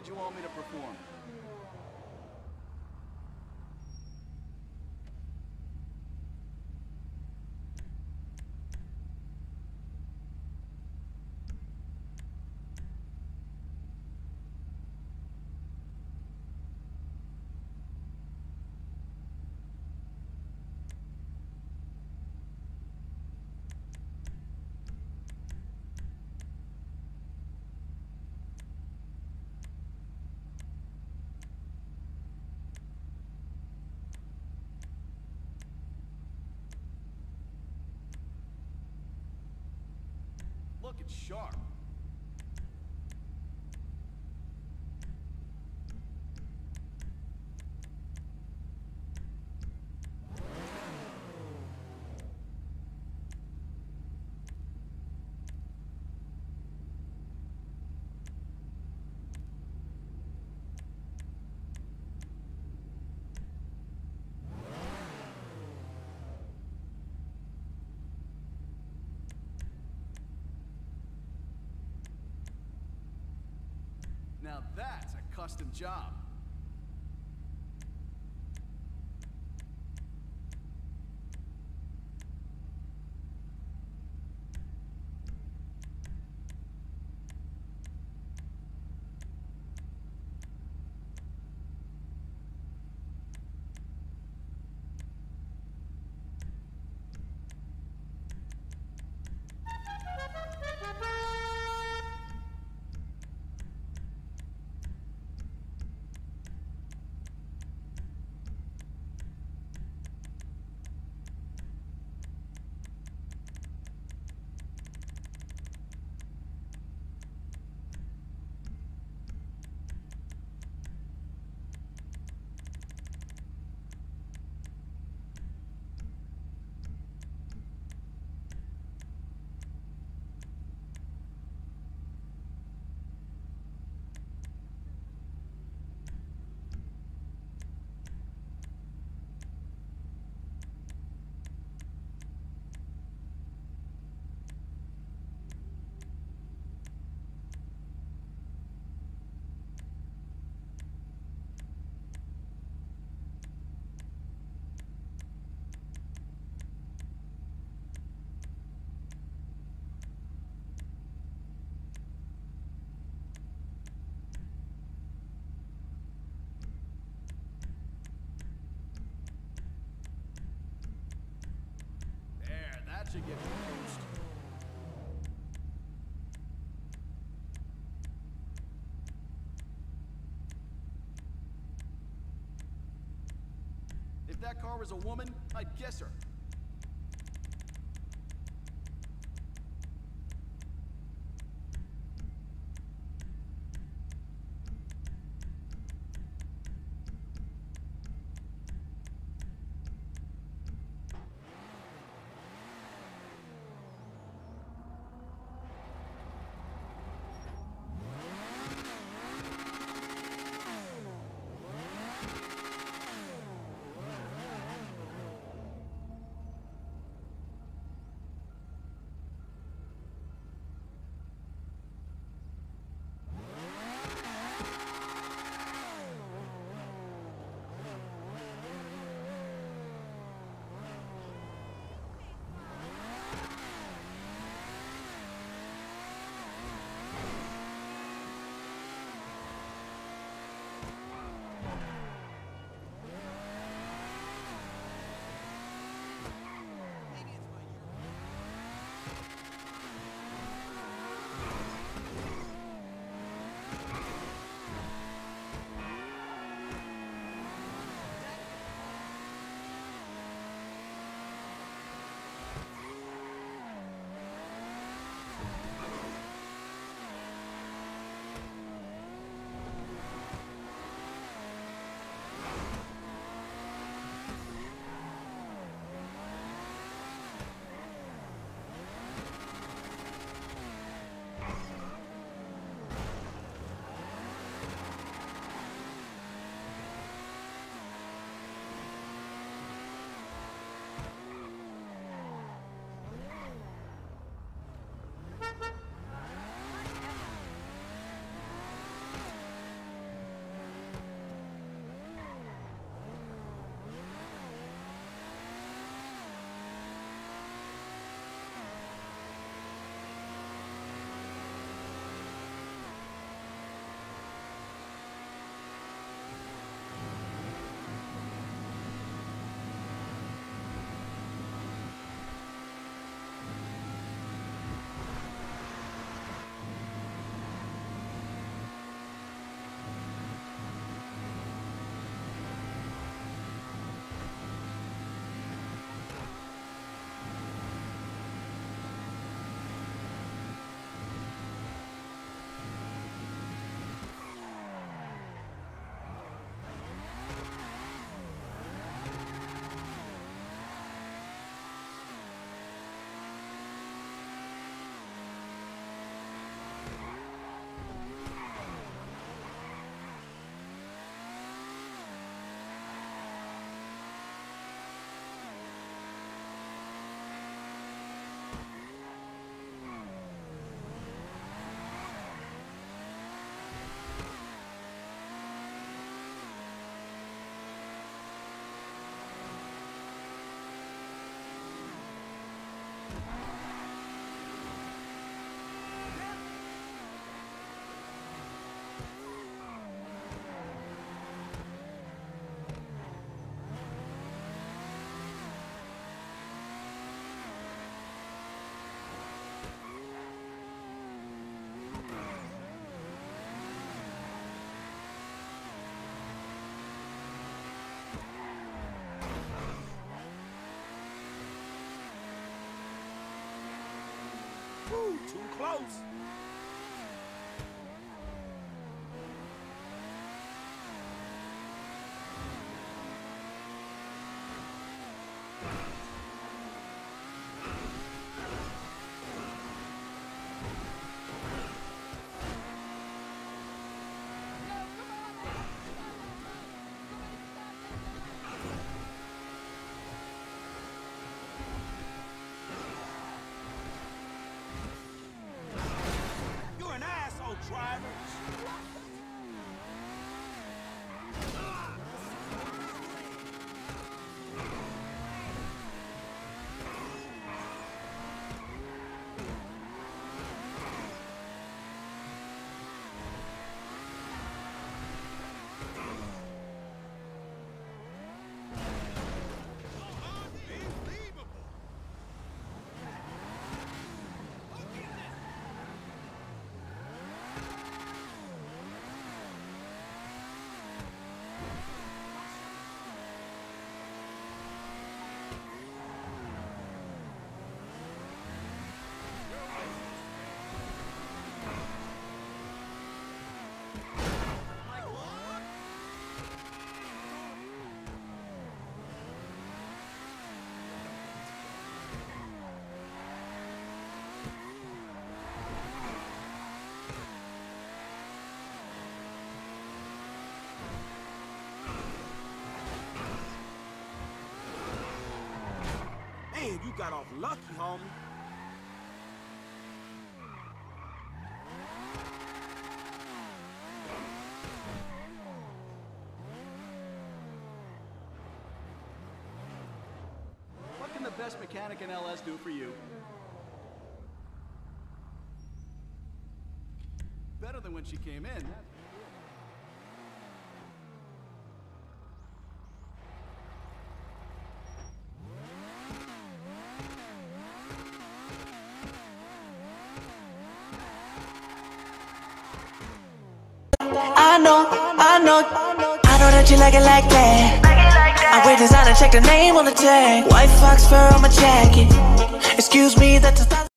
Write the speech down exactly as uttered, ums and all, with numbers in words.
did you want me to perform? Look, it's sharp. Now that's a custom job. Should get confused. If that car was a woman, I'd guess her. too close. You got off lucky, homie. What can the best mechanic in L S do for you? Better than when she came in. I know, I know, I know that you like it like that. I wear designer, check the name on the tag. White fox fur on my jacket. Excuse me, that's a